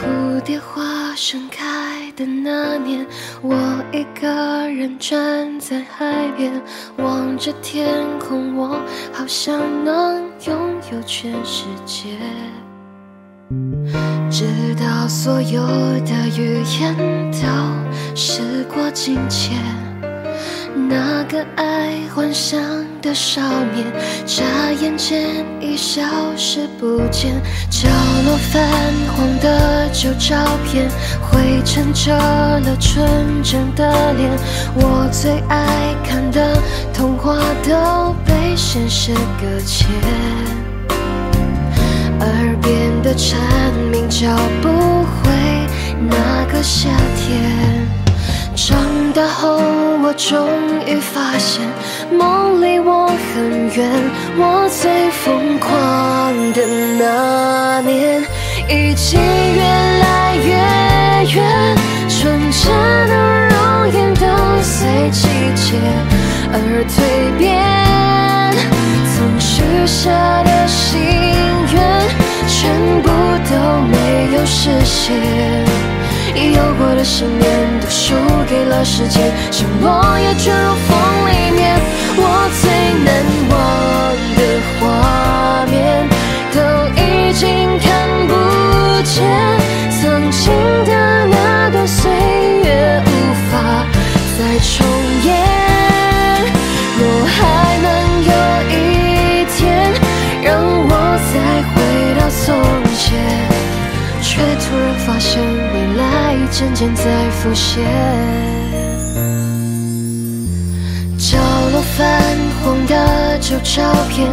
蝴蝶花盛开的那年，我一个人站在海边，望着天空，我好想能拥有全世界。 直到所有的语言都时过境迁，那个爱幻想的少年，眨眼间已消失不见。角落泛黄的旧照片，灰尘遮了纯真的脸。我最爱看的童话都被现实搁浅。 耳边的蝉鸣叫不回那个夏天。长大后，我终于发现，梦离我很远。我最疯狂的那年，已经越来越远。纯真的容颜都随季节而蜕变，曾许下的心。 全部都没有实现，已有过的十年都输给了时间，像落叶卷入风里面。我最难忘的画面都已经看不见，曾经的那段岁月无法再重演。若还能有一天让我再回。 从前，却突然发现未来已渐渐在浮现。角落泛黄的旧照片，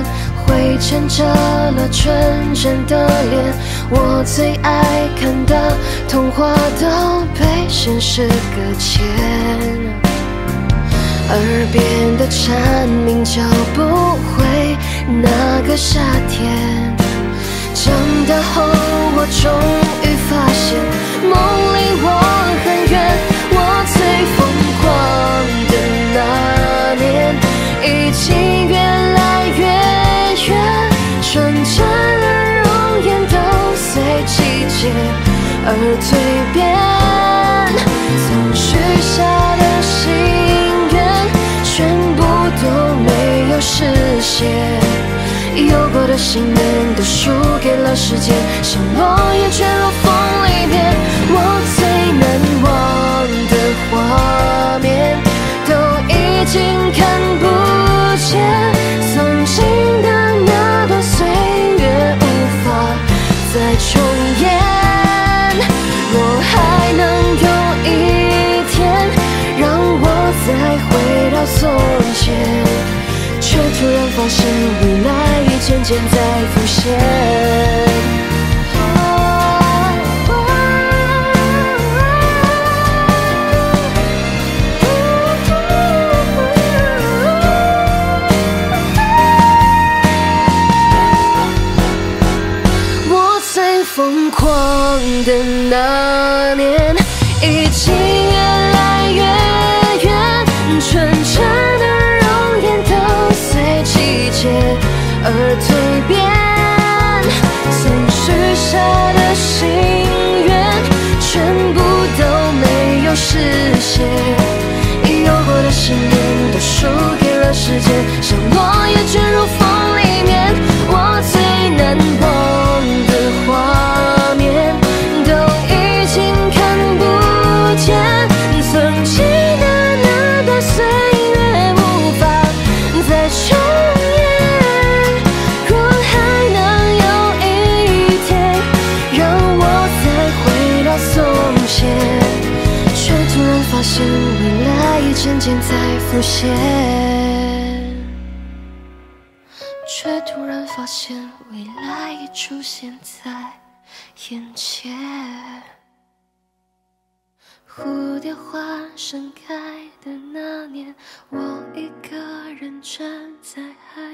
灰尘遮了纯真的脸。我最爱看的童话都被现实搁浅。耳边的蝉鸣叫不回那个夏天。 长大后，我终于发现，梦离我很远。我最疯狂的那年，已经越来越远。纯真的容颜都随季节而蜕变，曾许下的心愿，全部都没有实现。 有过的信念都输给了时间，像落叶卷入风里面。我最难忘的画面都已经看不见，曾经的那段岁月无法再重演。若还能有一天让我再回到从前。 却突然发现，未来已渐渐在浮现。 已有过的信念都输给了时间，像落叶卷入风里面。我最难忘的画面都已经看不见，曾经的那段岁月无法再重演。若还能有一天让我再回到从前。 突然发现，未来已渐渐在浮现。却突然发现，未来已出现在眼前。蝴蝶花盛开的那年，我一个人站在海边。